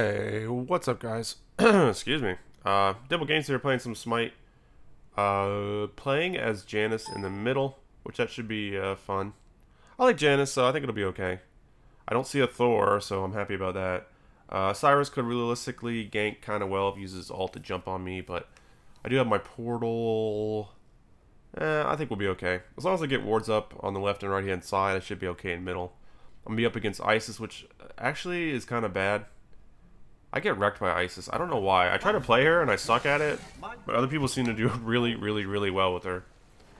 Hey, what's up, guys? Excuse me. Dimple Gamez here, playing some Smite. Playing as Janus in the middle, which that should be fun. I like Janus, so I think it'll be okay. I don't see a Thor, so I'm happy about that. Cyrus could realistically gank kind of well if he uses ult to jump on me, but I do have my portal. I think we'll be okay. As long as I get wards up on the left and right hand side, I should be okay in middle. I'm going to be up against Isis, which actually is kind of bad. I get wrecked by Isis. I don't know why. I try to play her and I suck at it, but other people seem to do really, really, really well with her.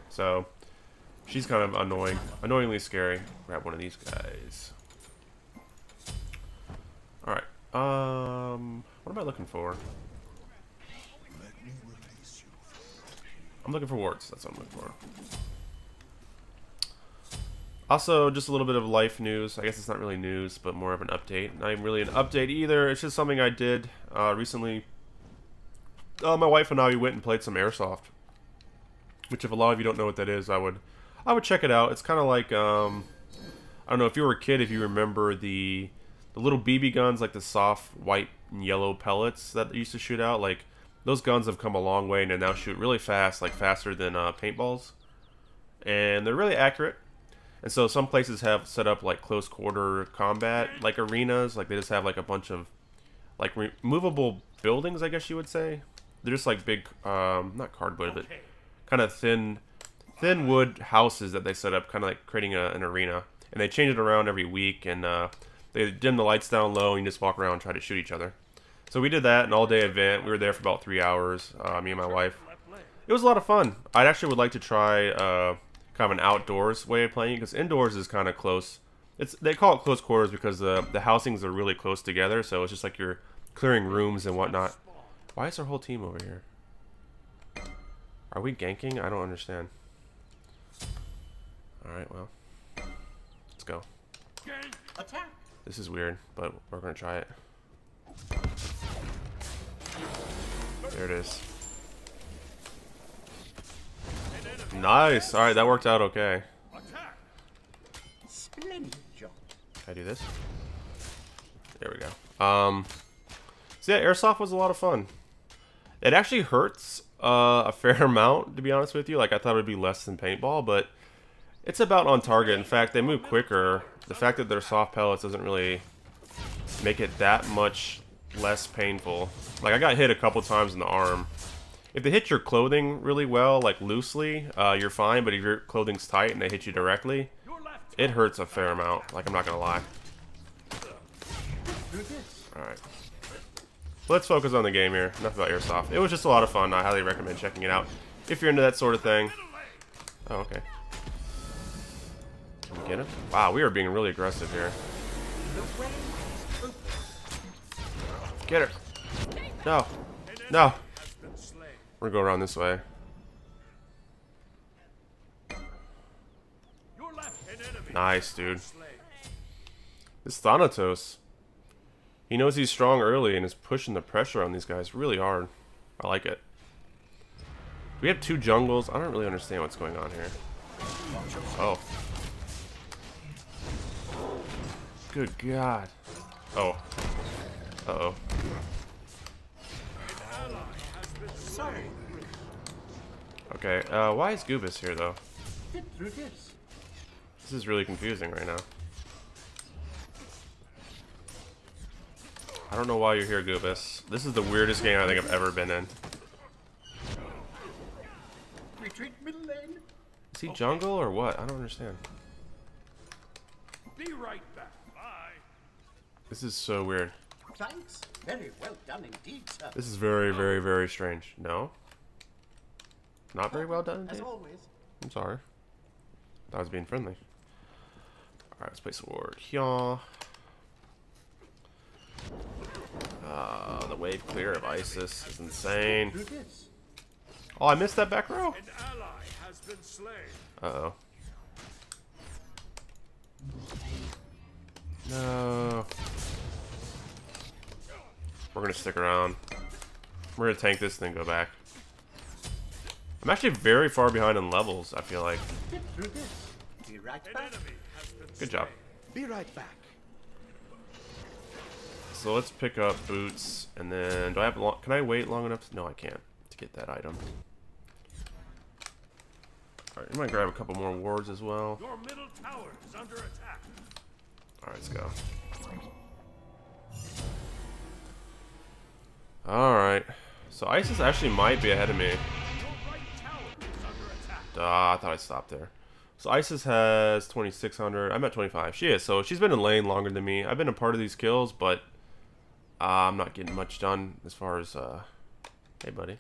So, she's kind of annoying. Annoyingly scary. Grab one of these guys. Alright. What am I looking for? I'm looking for wards. That's what I'm looking for. Also, just a little bit of life news. I guess it's not really news, but more of an update. Not even really an update either. It's just something I did recently. My wife and I, we went and played some airsoft. Which, if a lot of you don't know what that is, I would check it out. It's kind of like, I don't know, if you were a kid, if you remember the little BB guns, like the soft white and yellow pellets that they used to shoot out. Like, those guns have come a long way and they now shoot really fast, like faster than paintballs. And they're really accurate. And so some places have set up like close quarter combat, like arenas. Like they just have like a bunch of like removable buildings, I guess you would say. They're just like big, not cardboard, but kind of thin wood houses that they set up, kind of like creating an arena. And they change it around every week, and they dim the lights down low, and you just walk around and try to shoot each other. So we did that, an all-day event. We were there for about 3 hours, me and my wife. It was a lot of fun. I actually would like to try... kind of an outdoors way of playing, because indoors is kind of close. They call it close quarters because the housings are really close together, so it's just like you're clearing rooms and whatnot. Why is our whole team over here? Are we ganking? I don't understand. Alright, well. Let's go. Attack. This is weird, but we're going to try it. There it is. Nice. All right, that worked out okay. Splendid job. Can I do this? There we go. So yeah, airsoft was a lot of fun. It actually hurts a fair amount, to be honest with you. Like I thought it would be less than paintball, but it's about on target. In fact, they move quicker. The fact that they're soft pellets doesn't really make it that much less painful. Like I got hit a couple times in the arm. If they hit your clothing really well, like loosely, you're fine. But if your clothing's tight and they hit you directly, it hurts a fair amount. Like, I'm not going to lie. Alright. Let's focus on the game here. Enough about airsoft. It was just a lot of fun. I highly recommend checking it out if you're into that sort of thing. Oh, okay. Can we get him? Wow, we are being really aggressive here. Get her. No. No. We're gonna go around this way. Nice, dude. This Thanatos. He knows he's strong early and is pushing the pressure on these guys really hard. I like it. We have two jungles. I don't really understand what's going on here. Oh. Good God. Oh. Uh-oh. Okay, why is Goobus here, though? This is really confusing right now. I don't know why you're here, Goobus. This is the weirdest game I think I've ever been in. Is he jungle or what? I don't understand. Be right back. Bye. This is so weird. Thanks. Very well done indeed, sir. This is very, very, very strange. No? Not very well done indeed? As always. I'm sorry. I was being friendly. Alright, let's place a ward here. The wave clear of Isis is insane. Oh, I missed that back row? Uh-oh. No. We're going to stick around. We're going to tank this thing, go back. I'm actually very far behind in levels, I feel like. Good job. Be right back. So let's pick up boots, and then do I have can I wait long enough? No, I can't to get that item. All right, I'm gonna grab a couple more wards as well. Your middle tower is under attack. All right, let's go. All right, so Isis actually might be ahead of me. Ah, I thought I stopped there. So Isis has 2,600. I'm at 25. She is. So she's been in lane longer than me. I've been a part of these kills, but I'm not getting much done as far as... Hey, buddy.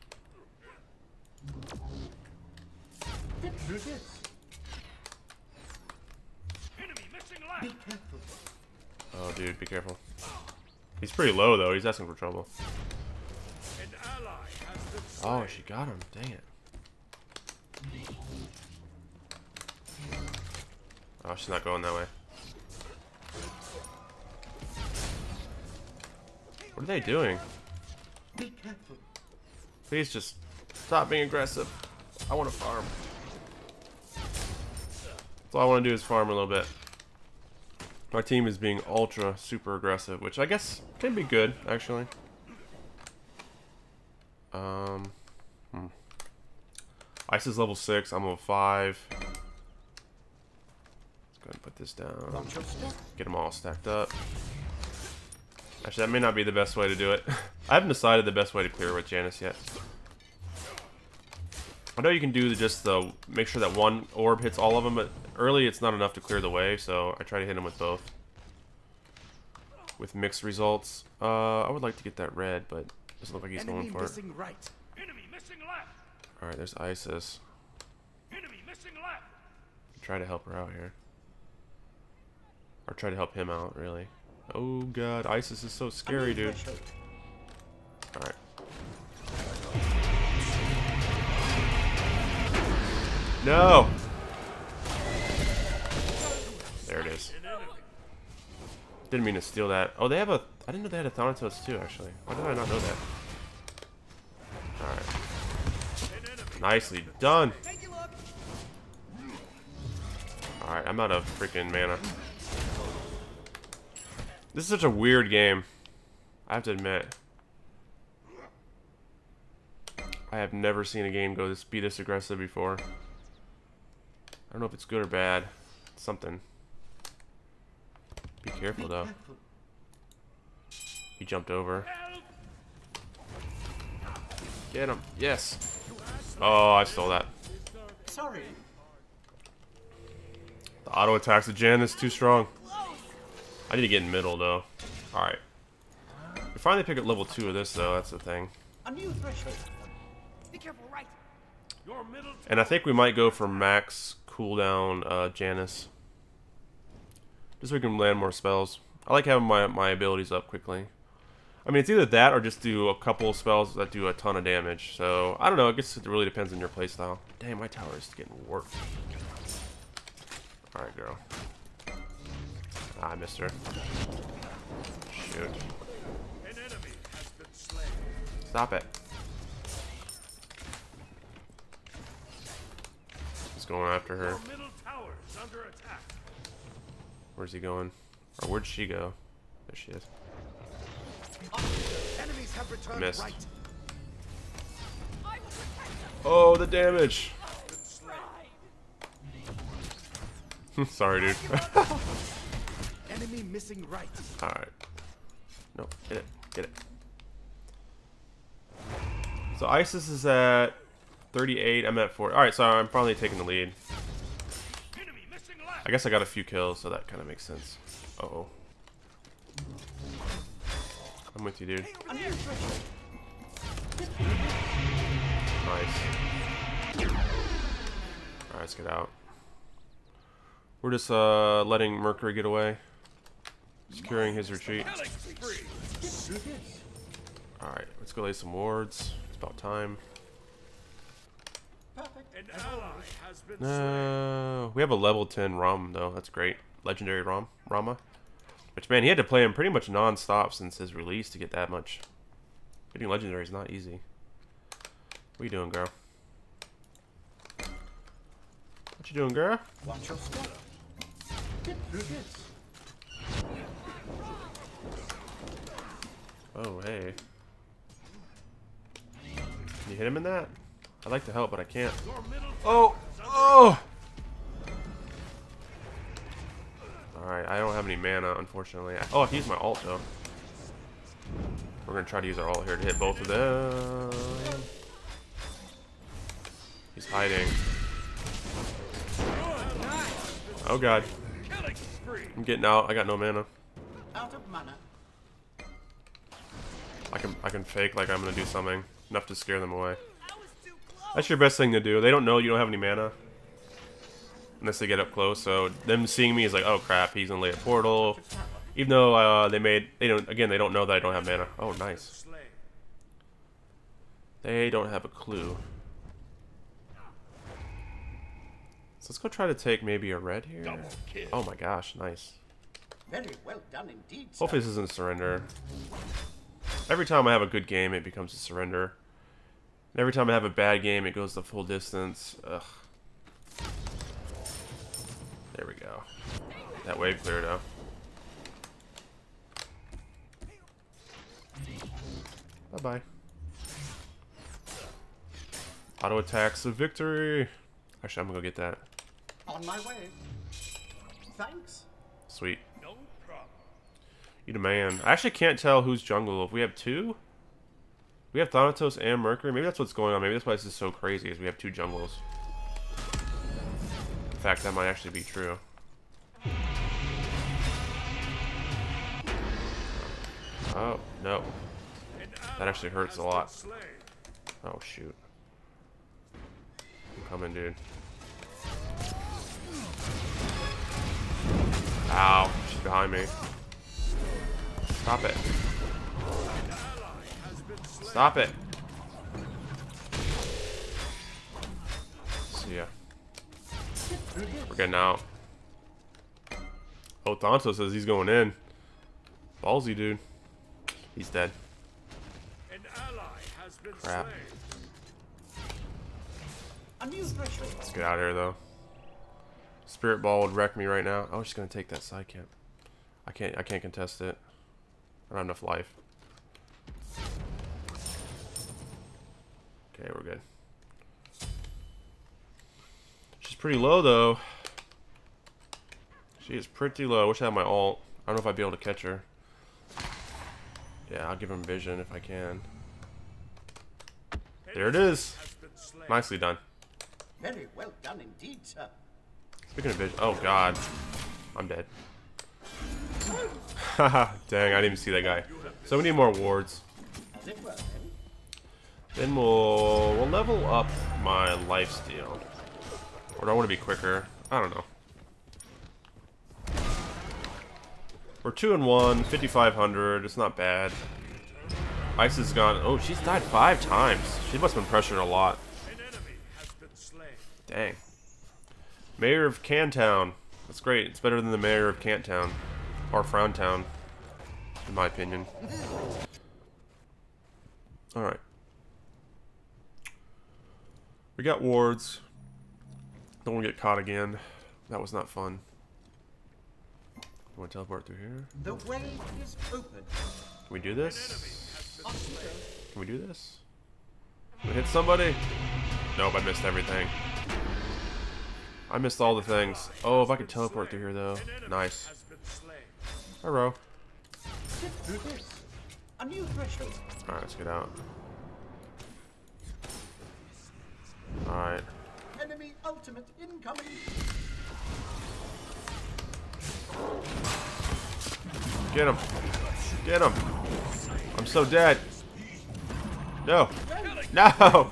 Oh, dude, be careful. He's pretty low, though. He's asking for trouble. Oh, she got him. Dang it. Oh, she's not going that way. What are they doing? Please just stop being aggressive. I want to farm. That's all I want to do is farm a little bit. My team is being ultra super aggressive, which I guess can be good, actually. Ice is level 6, I'm level 5. Let's go ahead and put this down. Get them all stacked up. Actually, that may not be the best way to do it. I haven't decided the best way to clear with Janus yet. I know you can do just the make sure that one orb hits all of them, but early it's not enough to clear the way, so I try to hit them with both. With mixed results. I would like to get that red, but it doesn't look like he's going for it. Enemy missing left. All right, there's Isis. Enemy missing left. Try to help her out here, or try to help him out, really. Oh God, Isis is so scary, dude. All right. No. There it is. Didn't mean to steal that. Oh, they have a. I didn't know they had a Thanatos too, actually. Why did I not know that? All right. Nicely done. Alright, I'm out of freaking mana. This is such a weird game. I have to admit. I have never seen a game be this aggressive before. I don't know if it's good or bad. It's something. Be careful though. He jumped over. Get him. Yes. Oh, I stole that. Sorry. The auto attacks of Janus too strong. I need to get in middle though. All right. We finally pick up level 2 of this though. That's the thing. A new threshold. Be careful, right? And I think we might go for max cooldown Janus. Just so we can land more spells. I like having my abilities up quickly. I mean, it's either that or just do a couple of spells that do a ton of damage. So, I don't know. I guess it really depends on your playstyle. Damn, my tower is getting warped. Alright, girl. Ah, I missed her. Shoot. Stop it. He's going after her. Where's he going? Or where'd she go? There she is. Enemies have returned. Missed. Right. Oh, the damage! Sorry, dude. Enemy missing right. All right. No, get it, get it. So Isis is at 38. I'm at 4. All right, so I'm finally taking the lead. Enemy missing left. I guess I got a few kills, so that kind of makes sense. Uh oh. I'm with you, dude. Nice. Alright, let's get out. We're just letting Mercury get away. Securing his retreat. Alright, let's go lay some wards. It's about time. No, we have a level 10 Rama though. That's great. Legendary Rama. Which, man, he had to play him pretty much non-stop since his release to get that much. Getting legendary is not easy. What you doing, girl? What you doing, girl? Watch your step. Oh, hey. Can you hit him in that? I'd like to help, but I can't. Oh! Oh! Alright, I don't have any mana, unfortunately. Oh, I can use my ult, though. We're going to try to use our ult here to hit both of them. He's hiding. Oh, God. I'm getting out. I got no mana. I can fake like I'm going to do something. Enough to scare them away. That's your best thing to do. They don't know you don't have any mana. Unless they get up close, so them seeing me is like, oh crap, he's gonna lay a portal. Even though they don't know that I don't have mana. Oh, nice. They don't have a clue. So let's go try to take maybe a red here. Oh my gosh, nice. Very well done indeed, sir. Hopefully this isn't a surrender. Every time I have a good game, it becomes a surrender. And every time I have a bad game, it goes the full distance. Ugh. There we go. That wave cleared up. Bye-bye. Auto attacks of victory. Actually, I'm gonna go get that. On my way. Thanks. Sweet. No problem. You demand. I actually can't tell who's jungle. If we have two, we have Thanatos and Mercury. Maybe that's what's going on. Maybe that's why this is so crazy. Is we have two jungles. In fact, that might actually be true. Oh, no. That actually hurts a lot. Oh, shoot. I'm coming, dude. Ow, she's behind me. Stop it. Stop it. See ya. We're getting out. Oh, Thanatos says he's going in. Ballsy, dude. He's dead. Crap. Let's get out of here, though. Spirit Ball would wreck me right now. Oh, she's gonna take that side camp. I can't contest it. I don't have enough life. Okay, we're good. Pretty low though. She is pretty low. I wish I had my ult. I don't know if I'd be able to catch her. Yeah, I'll give him vision if I can. There it is. Nicely done. Very well done indeed, sir. Speaking of vision, oh god, I'm dead. Haha, dang, I didn't even see that guy. So we need more wards. Then we'll level up my lifesteal. Or do I want to be quicker? I don't know. We're 2-1, 5,500. It's not bad. Isis is gone. Oh, she's died 5 times. She must have been pressured a lot. Dang. Mayor of Cantown. That's great. It's better than the Mayor of Cantown. Or Frown Town, in my opinion. Alright. We got wards. Don't want to get caught again. That was not fun. You want to teleport through here? The way is open. Can we do this? Can we do this? Can we hit somebody? Nope, I missed everything. I missed all the things. Oh, if I could teleport through here though. Nice. Hello. Alright, let's get out. Alright. Enemy ultimate incoming. Get him. Get him. I'm so dead. No. No.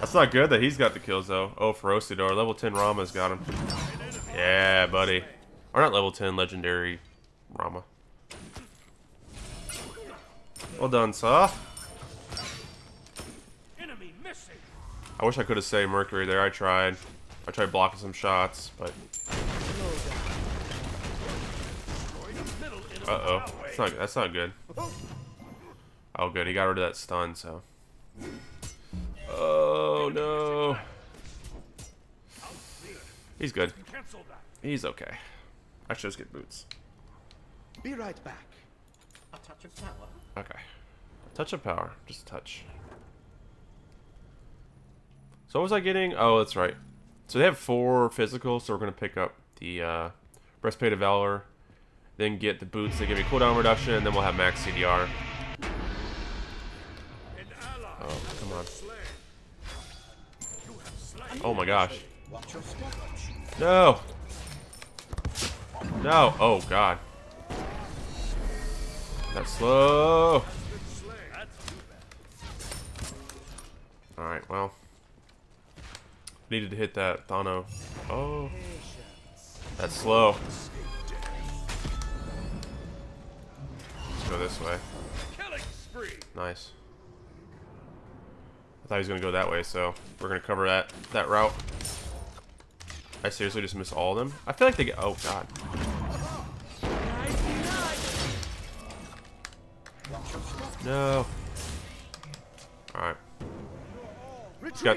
That's not good that he's got the kills, though. Oh, Ferocidor. Level 10 Rama's got him. Yeah, buddy. Or not level 10, legendary Rama. Well done, sir. I wish I could have saved Mercury there. I tried blocking some shots, but uh oh, that's not good. Oh good, he got rid of that stun. So oh no, he's good. He's okay. I should just get boots. Be right back. A touch of power. Okay. A touch of power. Just a touch. So what was I getting? Oh, that's right. So they have 4 physical, so we're going to pick up the Breastplate of Valor. Then get the boots that give me cooldown reduction, and then we'll have max CDR. Oh, come on. Oh my gosh. No! No! Oh god. That's slow! Alright, well. Needed to hit that Thanatos. Oh. That's slow. Let's go this way. Nice. I thought he was going to go that way, so we're going to cover that route. I seriously just missed all of them. I feel like they get... Oh, God. No. Alright.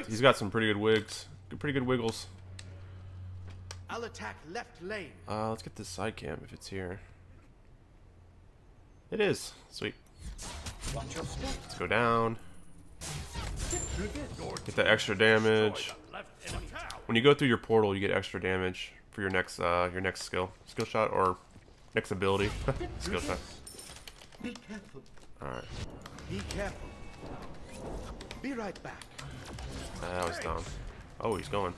He's got some pretty good wigs. Pretty good wiggles. I'll attack left lane. Let's get this side cam if it's here. It is. Sweet. Let's go down. Get that extra damage. When you go through your portal, you get extra damage for your next skill shot or next ability. Skill shot. Be careful. All right. Be careful. Be right back. That was dumb. Oh, he's going.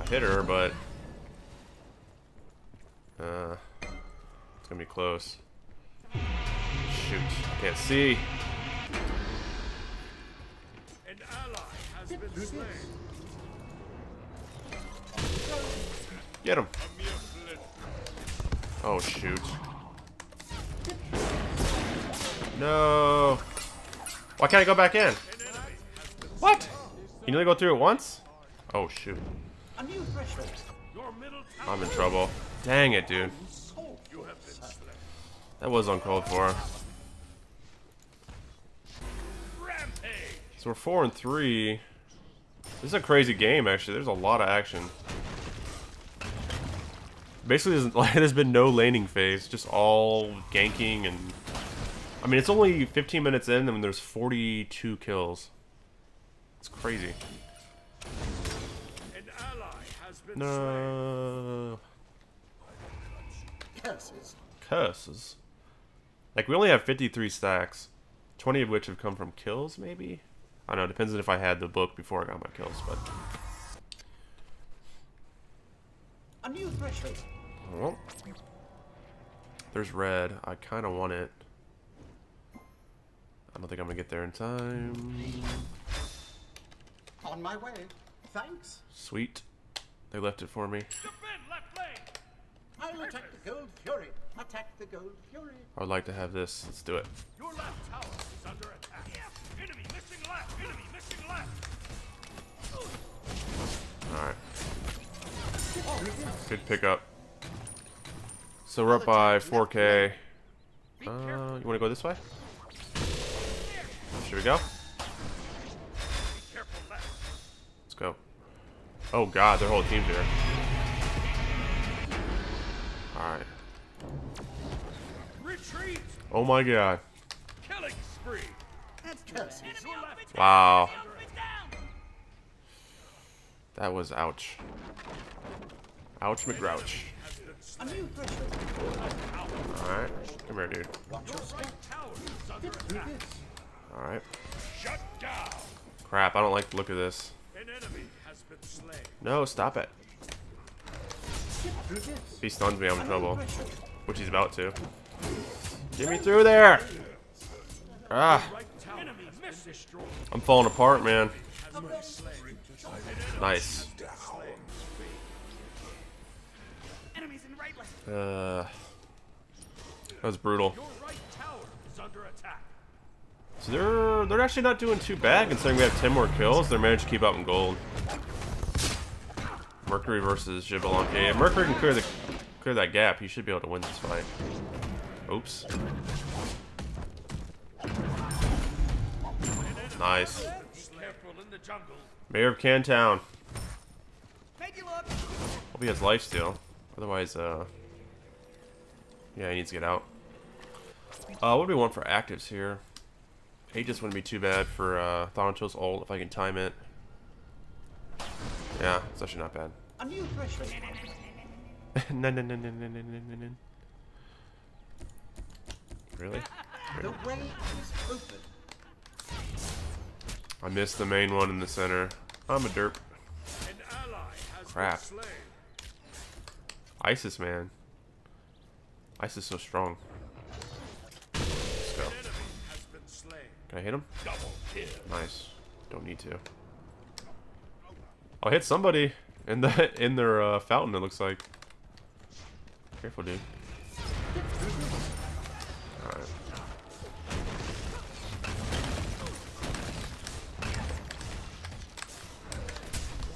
I hit her, but it's gonna be close. Shoot. Can't see. An ally has been slain. Get him. Oh shoot. No. Why can't I go back in? What? You only go through it once? Oh shoot. I'm in trouble. Dang it, dude. That was uncalled for. So we're 4-3. This is a crazy game, actually. There's a lot of action. Basically, there's been no laning phase. Just all ganking and... I mean, it's only 15 minutes in and there's 42 kills. It's crazy. An ally has been no. Curses. Curses. Like, we only have 53 stacks. 20 of which have come from kills, maybe? I don't know, it depends on if I had the book before I got my kills, but... A new threshold. Oh. There's red. I kind of want it. I don't think I'm going to get there in time. On my way. Thanks. Sweet. They left it for me. Left lane. I'll attack the Gold Fury. Attack the Gold Fury. I would like to have this. Let's do it. Your left tower is under attack. Yeah. Enemy missing left. Enemy missing left. Alright. Good pickup. So we're up by 4K. You want to go this way? Should we go? Let's go. Oh god, their whole team's here. Alright. Oh my god. Wow. That was ouch. Ouch McGrouch. Alright. Come here, dude. Alright. Crap, I don't like the look of this. No, stop it. If he stuns me, I'm in trouble. Which he's about to. Get me through there! Ah! I'm falling apart, man. Nice. That was brutal. So they're actually not doing too bad considering we have 10 more kills. They managed to keep up in gold. Mercury versus Gibelon. Yeah, Mercury can clear that gap. He should be able to win this fight. Oops. Nice. Mayor of Cantown. Hope he has lifesteal. Otherwise, Yeah, he needs to get out. What do we want for actives here? Aegis wouldn't be too bad for Thanatos ult if I can time it. Yeah, it's actually not bad. A new pressure. Really? The way is open. I missed the main one in the center. I'm a derp. Crap. Isis, man. Isis is so strong. Let's go. Can I hit him? Nice. Don't need to. I'll hit somebody in their fountain. It looks like. Careful, dude. All right.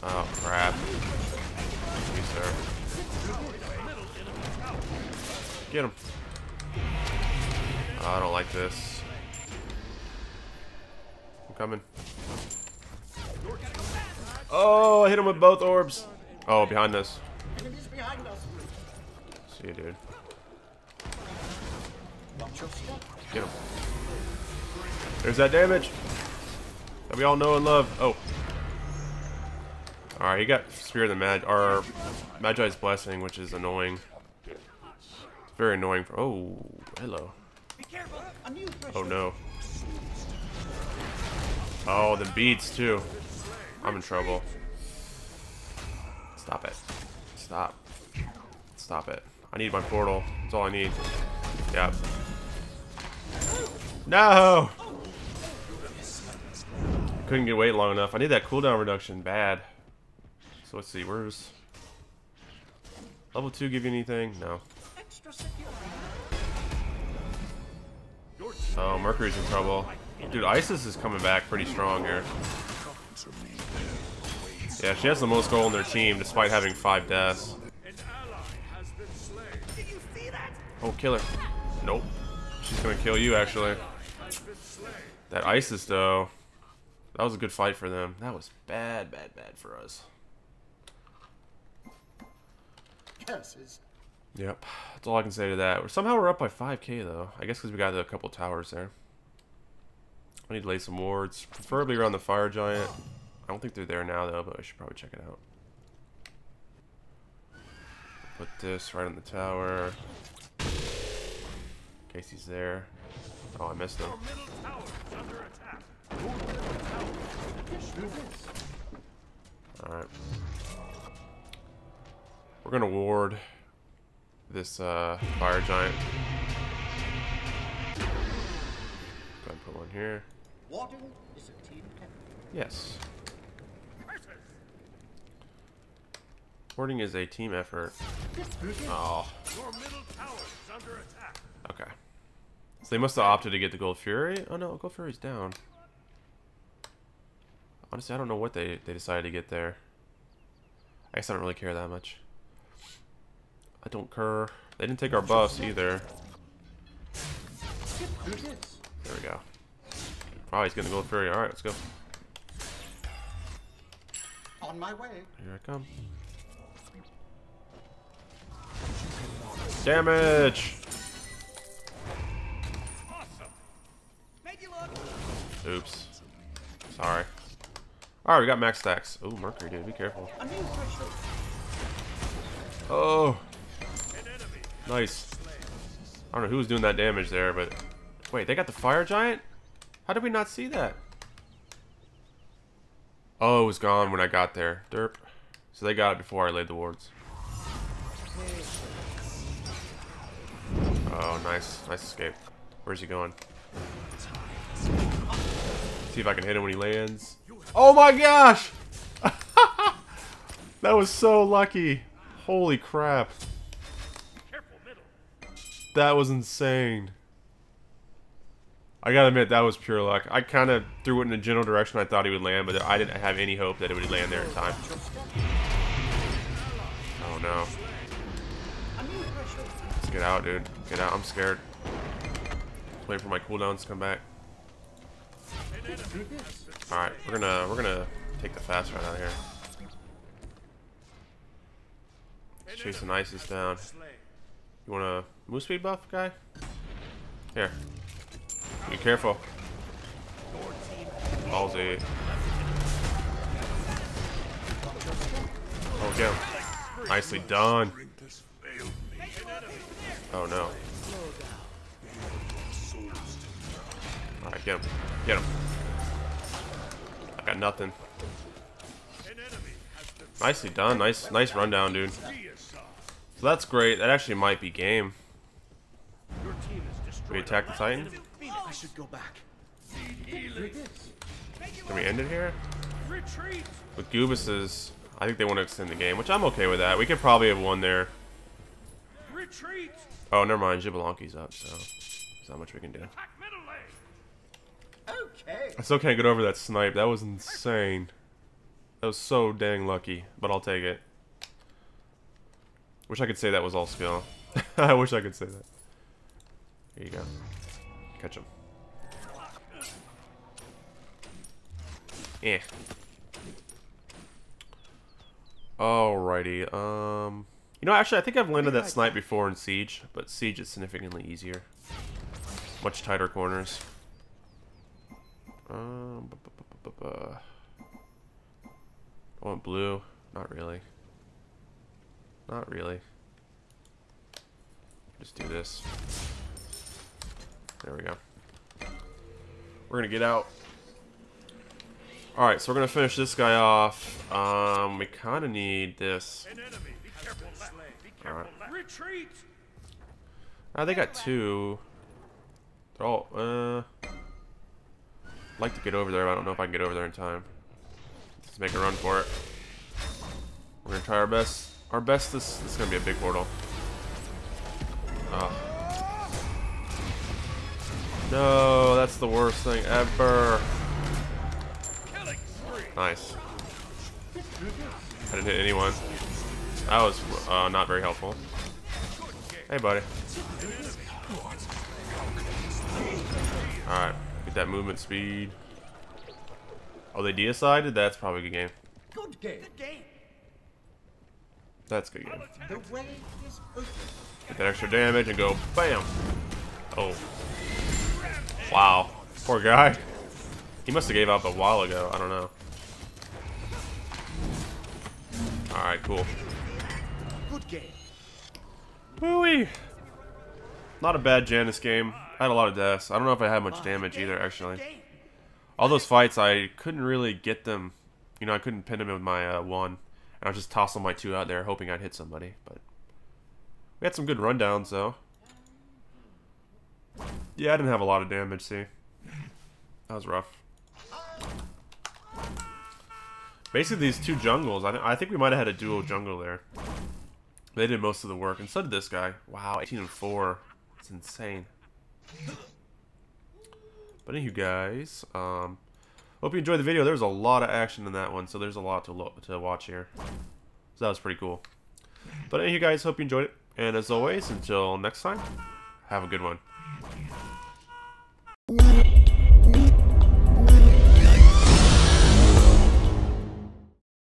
Oh crap! You sir. Get him. Oh, I don't like this. I'm coming. Oh, I hit him with both orbs. Oh, behind us. See you, dude. Get him. There's that damage that we all know and love. Oh. Alright, he got Spear of the Magi, or Magi's blessing, which is annoying. It's very annoying for. Oh, hello. Oh no. Oh, the beats too. I'm in trouble. Stop it. Stop. Stop it. I need my portal. That's all I need. Yep. No! Couldn't get wait long enough. I need that cooldown reduction bad. So let's see, where's level 2 give you anything? No. Oh, Mercury's in trouble. Dude, Isis is coming back pretty strong here. Yeah, she has the most gold in their team despite having 5 deaths. Oh, kill her. Nope. She's gonna kill you, actually. That Isis, though, that was a good fight for them. That was bad, bad, bad for us. Yep, that's all I can say to that. Somehow we're up by 5k though. I guess because we got a couple towers there. I need to lay some wards, preferably around the fire giant. I don't think they're there now though, but I should probably check it out. Put this right on the tower. In case he's there. Oh, I missed him. All right. We're gonna ward this fire giant. Go ahead and put one here. Yes. Warding is a team effort. Oh. Okay. So they must have opted to get the Gold Fury. Oh no, Gold Fury's down. Honestly, I don't know what they decided to get there. I guess I don't really care that much. I don't care. They didn't take our buffs either. There we go. Probably he's gonna go Fury. All right, let's go. On my way. Here I come. Damage. Oops. Sorry. All right, we got max stacks. Oh, Mercury, dude, be careful. Oh. Nice. I don't know who was doing that damage there, but... Wait, they got the fire giant? How did we not see that? Oh, it was gone when I got there. Derp. So they got it before I laid the wards. Oh, nice. Nice escape. Where's he going? Let's see if I can hit him when he lands. Oh my gosh! That was so lucky. Holy crap. That was insane. I gotta admit, that was pure luck. I kind of threw it in the general direction I thought he would land, but I didn't have any hope that it would land there in time. Oh no. Let's get out, dude. Get out. I'm scared. Wait for my cooldowns to come back. All right, we're gonna take the fast run out of here. Chasing Isis down. You want a move speed buff, guy? Here. Be careful. Ballsy. Oh, go. Nicely done. Oh, no. Alright, get him. Get him. I got nothing. Nicely done. Nice rundown, dude. So that's great. That actually might be game. We attack the Titan? Can we end it here? With Goobus's, I think they want to extend the game, which I'm okay with that. We could probably have won there. Oh, never mind. Jibolonki's up, so there's not much we can do. I still can't get over that snipe. That was insane. That was so dang lucky, but I'll take it. Wish I could say that was all skill. I wish I could say that. Here you go. Catch him. Eh. Alrighty. You know, actually, I think I've landed that snipe before in Siege, but Siege is significantly easier. Much tighter corners. I want blue. Not really. Not really. Just do this. There we go. We're gonna get out. Alright, so we're gonna finish this guy off. We kind of need this. Alright. Oh, they got two. They're all, I'd like to get over there, but I don't know if I can get over there in time. Let's make a run for it. We're gonna try our best. Our best. This is gonna be a big portal. Oh. No, that's the worst thing ever. Nice. I didn't hit anyone. That was not very helpful. Hey, buddy. All right, get that movement speed. Oh, they decided. That's probably a good game. Good game. That's good game. Get that extra damage and go bam. Oh. Wow. Poor guy. He must have gave up a while ago. I don't know. Alright, cool. Good game. Wooey. Not a bad Janus game. I had a lot of deaths. I don't know if I had much damage either, actually. All those fights, I couldn't really get them. You know, I couldn't pin them with my one. And I was just tossing my two out there, hoping I'd hit somebody. But we had some good rundowns, though. Yeah, I didn't have a lot of damage, see? That was rough. Basically, these two jungles, I think we might have had a duo jungle there. They did most of the work, and so did this guy. Wow, 18 and 4. It's insane. But anyway, you guys, hope you enjoyed the video. There was a lot of action in that one, so there's a lot to watch here. So that was pretty cool. But anyway, you guys, hope you enjoyed it. And as always, until next time, have a good one.